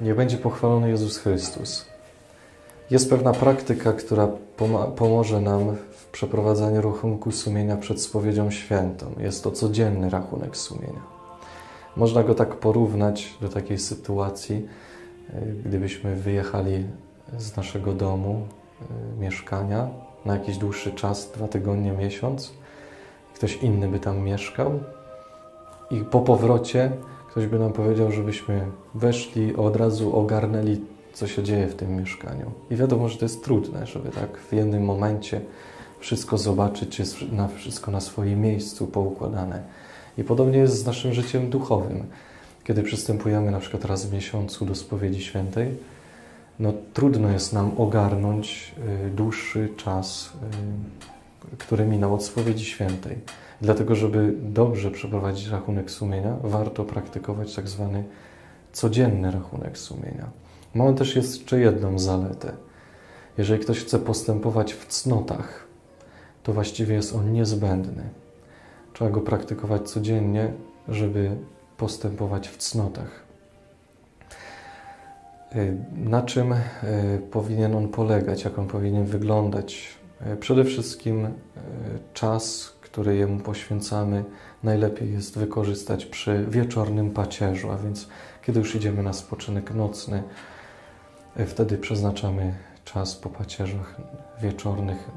Niech będzie pochwalony Jezus Chrystus. Jest pewna praktyka, która pomoże nam w przeprowadzaniu rachunku sumienia przed spowiedzią świętą. Jest to codzienny rachunek sumienia. Można go tak porównać do takiej sytuacji, gdybyśmy wyjechali z naszego domu, mieszkania na jakiś dłuższy czas, 2 tygodnie, miesiąc. Ktoś inny by tam mieszkał i po powrocie ktoś by nam powiedział, żebyśmy weszli, od razu ogarnęli, co się dzieje w tym mieszkaniu. I wiadomo, że to jest trudne, żeby tak w jednym momencie wszystko zobaczyć, jest wszystko na swoim miejscu poukładane. I podobnie jest z naszym życiem duchowym. Kiedy przystępujemy na przykład raz w miesiącu do spowiedzi świętej, no trudno jest nam ogarnąć dłuższy czas, który minął od spowiedzi świętej. Dlatego, żeby dobrze przeprowadzić rachunek sumienia, warto praktykować tak zwany codzienny rachunek sumienia. Mamy też jeszcze jedną zaletę. Jeżeli ktoś chce postępować w cnotach, to właściwie jest on niezbędny. Trzeba go praktykować codziennie, żeby postępować w cnotach. Na czym powinien on polegać, jak on powinien wyglądać? Przede wszystkim czas, który jemu poświęcamy, najlepiej jest wykorzystać przy wieczornym pacierzu, a więc kiedy już idziemy na spoczynek nocny, wtedy przeznaczamy czas po pacierzach wieczornych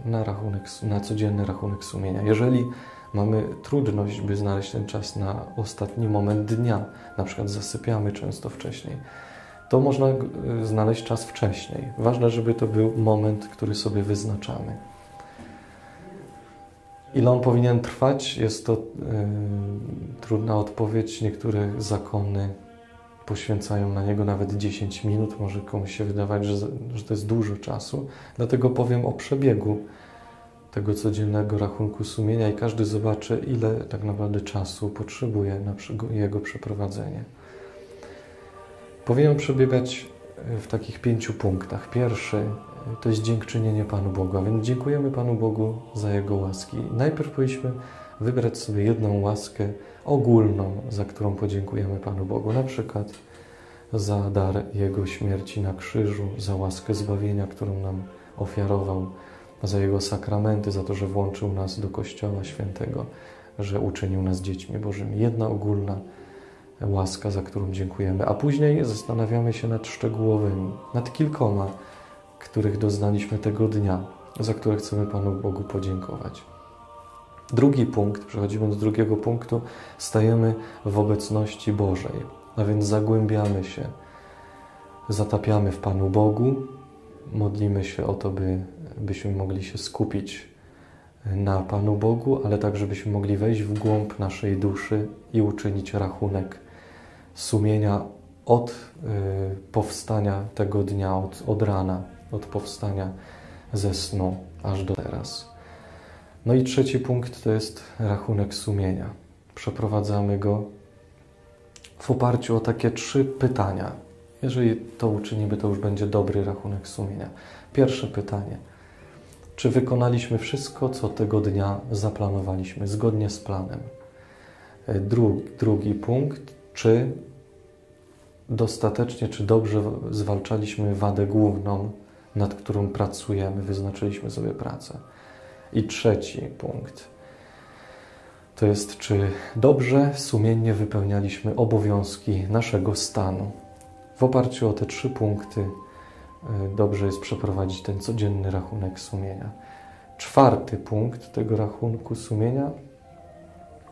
na codzienny rachunek sumienia. Jeżeli mamy trudność, by znaleźć ten czas na ostatni moment dnia, na przykład zasypiamy często wcześniej, to można znaleźć czas wcześniej. Ważne, żeby to był moment, który sobie wyznaczamy. Ile on powinien trwać? Jest to trudna odpowiedź. Niektóre zakony poświęcają na niego nawet 10 minut. Może komuś się wydawać, że to jest dużo czasu. Dlatego powiem o przebiegu tego codziennego rachunku sumienia i każdy zobaczy, ile tak naprawdę czasu potrzebuje na jego przeprowadzenie. Powinien przebiegać w takich 5 punktach. Pierwszy to jest dziękczynienie Panu Bogu, a więc dziękujemy Panu Bogu za Jego łaski. Najpierw powinniśmy wybrać sobie jedną łaskę ogólną, za którą podziękujemy Panu Bogu, na przykład za dar Jego śmierci na krzyżu, za łaskę zbawienia, którą nam ofiarował, za Jego sakramenty, za to, że włączył nas do Kościoła Świętego, że uczynił nas dziećmi Bożymi. Jedna ogólna łaska, za którą dziękujemy, a później zastanawiamy się nad szczegółowymi, nad kilkoma, których doznaliśmy tego dnia, za które chcemy Panu Bogu podziękować. Drugi punkt, przechodzimy do drugiego punktu, stajemy w obecności Bożej, a więc zagłębiamy się, zatapiamy w Panu Bogu, modlimy się o to, byśmy mogli się skupić na Panu Bogu, ale tak, żebyśmy mogli wejść w głąb naszej duszy i uczynić rachunek sumienia od powstania tego dnia, od rana, od powstania ze snu aż do teraz. No i trzeci punkt to jest rachunek sumienia. Przeprowadzamy go w oparciu o takie 3 pytania. Jeżeli to uczynimy, to już będzie dobry rachunek sumienia. Pierwsze pytanie. Czy wykonaliśmy wszystko, co tego dnia zaplanowaliśmy, zgodnie z planem? Drugi punkt. Czy dostatecznie, czy dobrze zwalczaliśmy wadę główną, nad którą pracujemy, wyznaczyliśmy sobie pracę? I trzeci punkt to jest, czy dobrze, sumiennie wypełnialiśmy obowiązki naszego stanu. W oparciu o te 3 punkty dobrze jest przeprowadzić ten codzienny rachunek sumienia. 4. punkt tego rachunku sumienia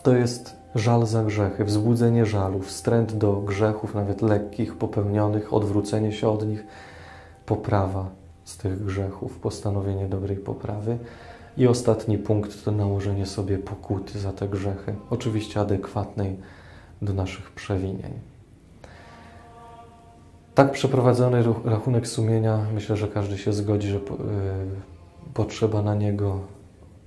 to jest żal za grzechy, wzbudzenie żalu, wstręt do grzechów, nawet lekkich, popełnionych, odwrócenie się od nich, poprawa z tych grzechów, postanowienie dobrej poprawy. I ostatni punkt to nałożenie sobie pokuty za te grzechy, oczywiście adekwatnej do naszych przewinień. Tak przeprowadzony rachunek sumienia, myślę, że każdy się zgodzi, że potrzeba na niego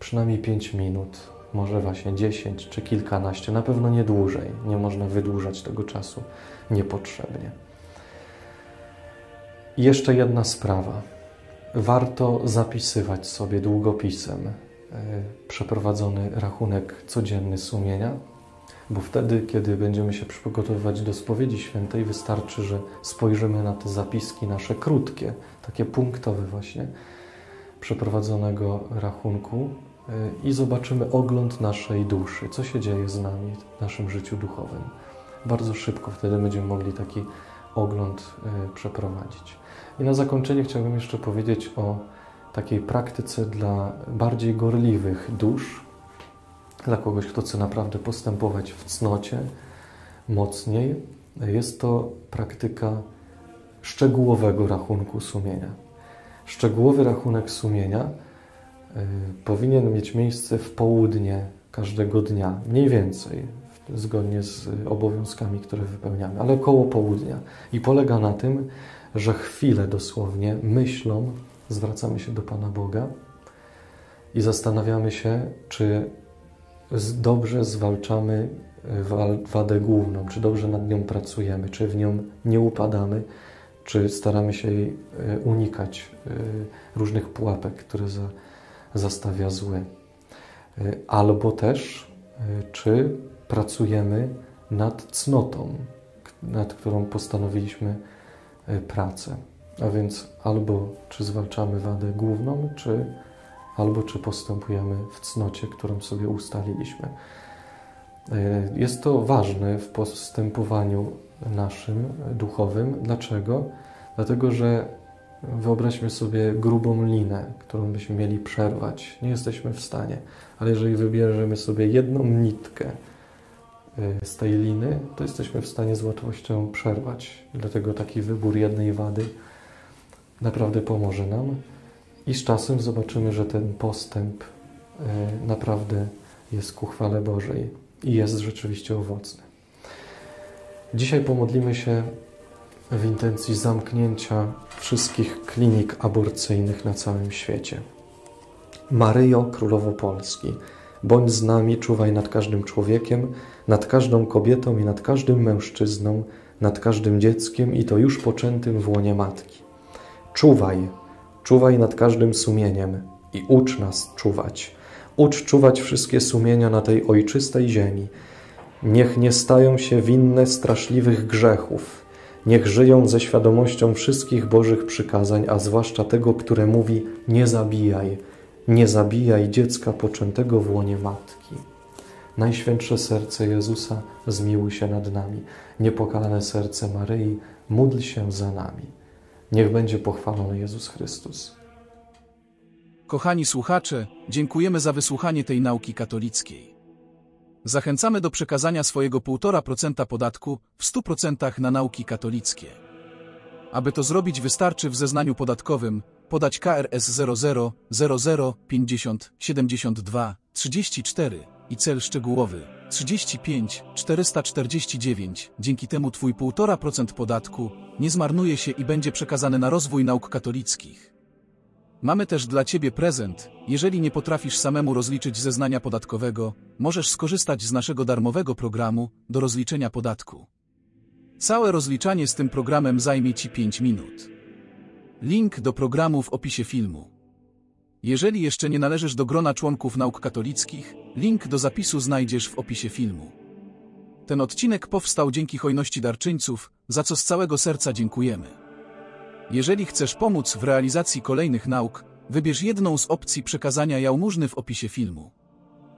przynajmniej 5 minut, może właśnie 10 czy kilkanaście, na pewno nie dłużej. Nie można wydłużać tego czasu niepotrzebnie. I jeszcze jedna sprawa. Warto zapisywać sobie długopisem przeprowadzony rachunek codzienny sumienia, Bo wtedy, kiedy będziemy się przygotowywać do spowiedzi świętej, wystarczy, że spojrzymy na te zapiski nasze krótkie, takie punktowe właśnie, przeprowadzonego rachunku i zobaczymy ogląd naszej duszy, co się dzieje z nami w naszym życiu duchowym. Bardzo szybko wtedy będziemy mogli taki ogląd przeprowadzić. I na zakończenie chciałbym jeszcze powiedzieć o takiej praktyce dla bardziej gorliwych dusz, dla kogoś, kto chce naprawdę postępować w cnocie mocniej. Jest to praktyka szczegółowego rachunku sumienia. Szczegółowy rachunek sumienia powinien mieć miejsce w południe każdego dnia, mniej więcej, zgodnie z obowiązkami, które wypełniamy, ale koło południa. I polega na tym, że chwilę dosłownie myślą zwracamy się do Pana Boga i zastanawiamy się, czy dobrze zwalczamy wadę główną, czy dobrze nad nią pracujemy, czy w nią nie upadamy, czy staramy się jej unikać różnych pułapek, które zastawia zły. Albo też, czy pracujemy nad cnotą, nad którą postanowiliśmy pracę. A więc albo czy zwalczamy wadę główną, albo czy postępujemy w cnocie, którą sobie ustaliliśmy. Jest to ważne w postępowaniu naszym, duchowym. Dlaczego? Dlatego, że wyobraźmy sobie grubą linę, którą byśmy mieli przerwać. Nie jesteśmy w stanie, ale jeżeli wybierzemy sobie jedną nitkę z tej liny, to jesteśmy w stanie z łatwością przerwać. Dlatego taki wybór jednej wady naprawdę pomoże nam i z czasem zobaczymy, że ten postęp naprawdę jest ku chwale Bożej i jest rzeczywiście owocny. Dzisiaj pomodlimy się w intencji zamknięcia wszystkich klinik aborcyjnych na całym świecie. Maryjo, Królowo Polski, bądź z nami, czuwaj nad każdym człowiekiem, nad każdą kobietą i nad każdym mężczyzną, nad każdym dzieckiem i to już poczętym w łonie matki. Czuwaj, czuwaj nad każdym sumieniem i ucz nas czuwać. Ucz czuwać wszystkie sumienia na tej ojczystej ziemi. Niech nie stają się winne straszliwych grzechów. Niech żyją ze świadomością wszystkich Bożych przykazań, a zwłaszcza tego, które mówi nie zabijaj. Nie zabijaj dziecka poczętego w łonie matki. Najświętsze serce Jezusa, zmiłuj się nad nami. Niepokalane serce Maryi, módl się za nami. Niech będzie pochwalony Jezus Chrystus. Kochani słuchacze, dziękujemy za wysłuchanie tej nauki katolickiej. Zachęcamy do przekazania swojego 1,5% podatku w 100% na nauki katolickie. Aby to zrobić, wystarczy w zeznaniu podatkowym podać KRS 00 00 50 72 34 i cel szczegółowy 35 449. Dzięki temu Twój 1,5% podatku nie zmarnuje się i będzie przekazany na rozwój nauk katolickich. Mamy też dla Ciebie prezent. Jeżeli nie potrafisz samemu rozliczyć zeznania podatkowego, możesz skorzystać z naszego darmowego programu do rozliczenia podatku. Całe rozliczanie z tym programem zajmie Ci 5 minut. Link do programu w opisie filmu. Jeżeli jeszcze nie należysz do grona członków nauk katolickich, link do zapisu znajdziesz w opisie filmu. Ten odcinek powstał dzięki hojności darczyńców, za co z całego serca dziękujemy. Jeżeli chcesz pomóc w realizacji kolejnych nauk, wybierz jedną z opcji przekazania jałmużny w opisie filmu.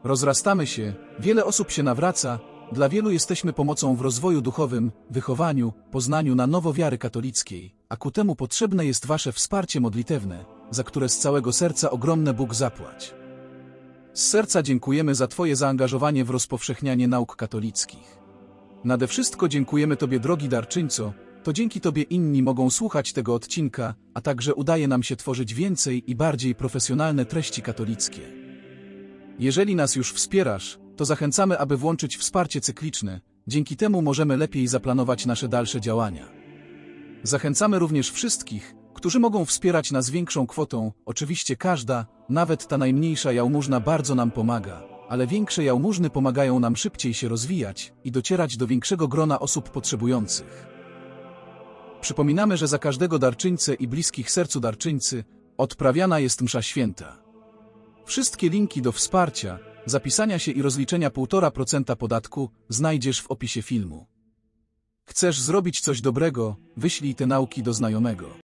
Rozrastamy się, wiele osób się nawraca, dla wielu jesteśmy pomocą w rozwoju duchowym, wychowaniu, poznaniu na nowo wiary katolickiej, a ku temu potrzebne jest Wasze wsparcie modlitewne, za które z całego serca ogromne Bóg zapłać. Z serca dziękujemy za Twoje zaangażowanie w rozpowszechnianie nauk katolickich. Nade wszystko dziękujemy Tobie, drogi darczyńco, to dzięki Tobie inni mogą słuchać tego odcinka, a także udaje nam się tworzyć więcej i bardziej profesjonalne treści katolickie. Jeżeli nas już wspierasz, to zachęcamy, aby włączyć wsparcie cykliczne, dzięki temu możemy lepiej zaplanować nasze dalsze działania. Zachęcamy również wszystkich, którzy mogą wspierać nas większą kwotą, oczywiście każda, nawet ta najmniejsza jałmużna bardzo nam pomaga, ale większe jałmużny pomagają nam szybciej się rozwijać i docierać do większego grona osób potrzebujących. Przypominamy, że za każdego darczyńcę i bliskich sercu darczyńcy odprawiana jest msza święta. Wszystkie linki do wsparcia, zapisania się i rozliczenia 1,5% podatku znajdziesz w opisie filmu. Chcesz zrobić coś dobrego? Wyślij te nauki do znajomego.